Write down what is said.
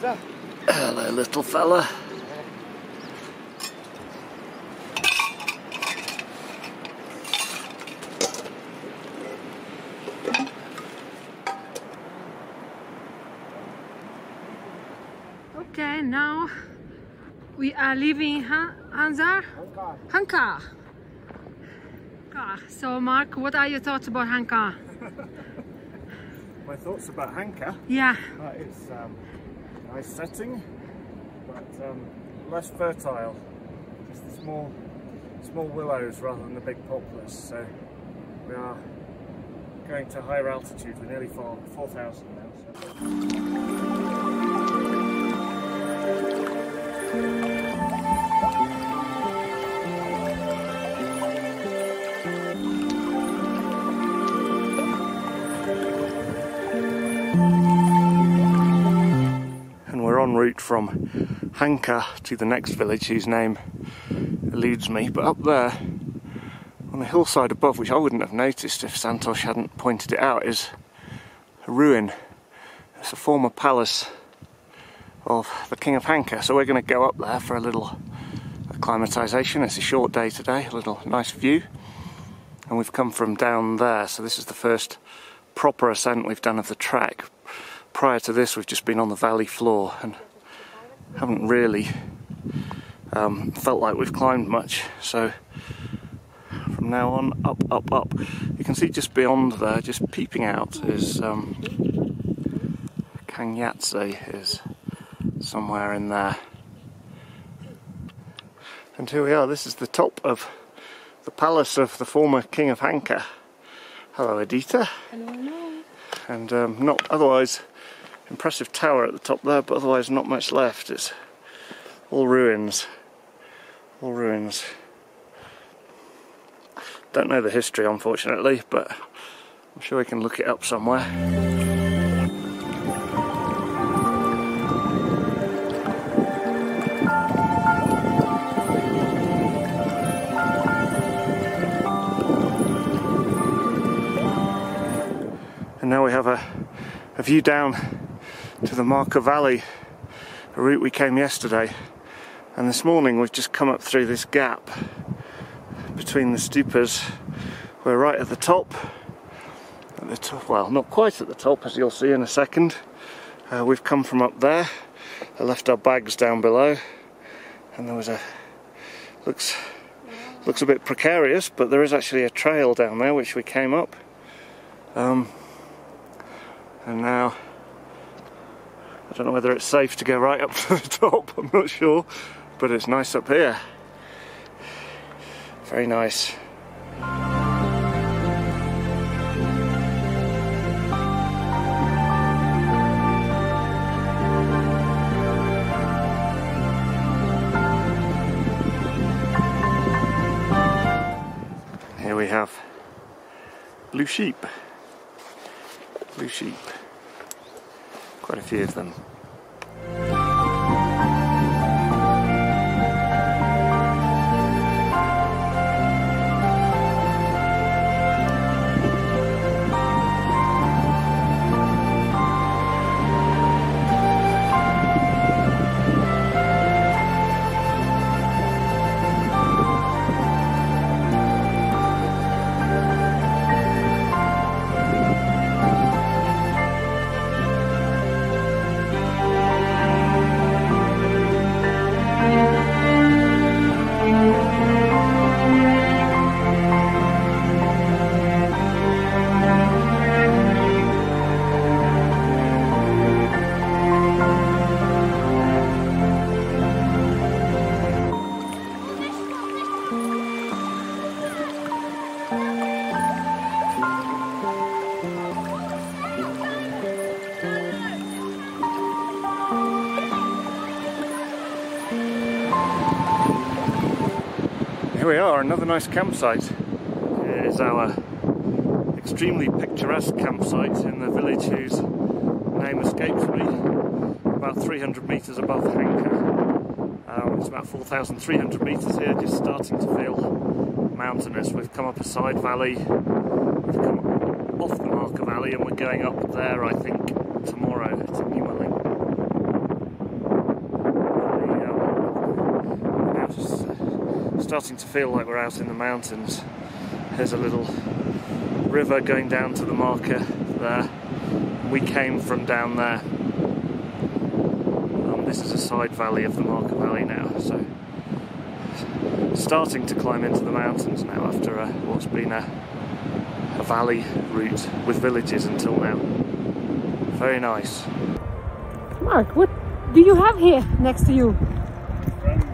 Hello, little fella. Okay, now we are leaving Hankar. So, Mark, what are your thoughts about Hankar? My thoughts about Hankar? Yeah. It's nice setting, but less fertile. Just the small willows rather than the big poplars. So, we are going to higher altitude. We're nearly 4,000 now. So. Route from Hankar to the next village whose name eludes me, but up there on the hillside above, which I wouldn't have noticed if Santosh hadn't pointed it out, is a ruin. It's a former palace of the King of Hankar, so we're going to go up there for a little acclimatisation. It's a short day today, a little nice view, and we've come from down there, so this is the first proper ascent we've done of the track. Prior to this, we've just been on the valley floor and haven't really felt like we've climbed much, so from now on, up. You can see just beyond there, just peeping out, is Kang Yatse is somewhere in there. And here we are, this is the top of the palace of the former King of Hankar. Hello, Adita. Hello. And not otherwise impressive tower at the top there, but otherwise not much left. It's all ruins. All ruins. Don't know the history, unfortunately, but I'm sure we can look it up somewhere. And now we have a view down to the Marker Valley, a route we came yesterday, and this morning we've just come up through this gap between the stupas. We're right at the top, well, not quite at the top, as you'll see in a second. We've come from up there. I left our bags down below, and there was a looks a bit precarious, but there is actually a trail down there which we came up, and now I don't know whether it's safe to go right up to the top, I'm not sure, but it's nice up here. Very nice. Here we have blue sheep. Blue sheep. Quite a few of them. Here we are, another nice campsite. It is our extremely picturesque campsite in the village whose name escapes me, about 300 metres above Hankar. It's about 4,300 metres here, just starting to feel mountainous. We've come up a side valley, we've come off the Markha Valley, and we're going up there, I think, tomorrow to New Welling. starting to feel like we're out in the mountains. There's a little river going down to the marker there. We came from down there. This is a side valley of the Markha Valley now, so starting to climb into the mountains now after what's been a valley route with villages until now. Very nice. Mark, what do you have here next to you?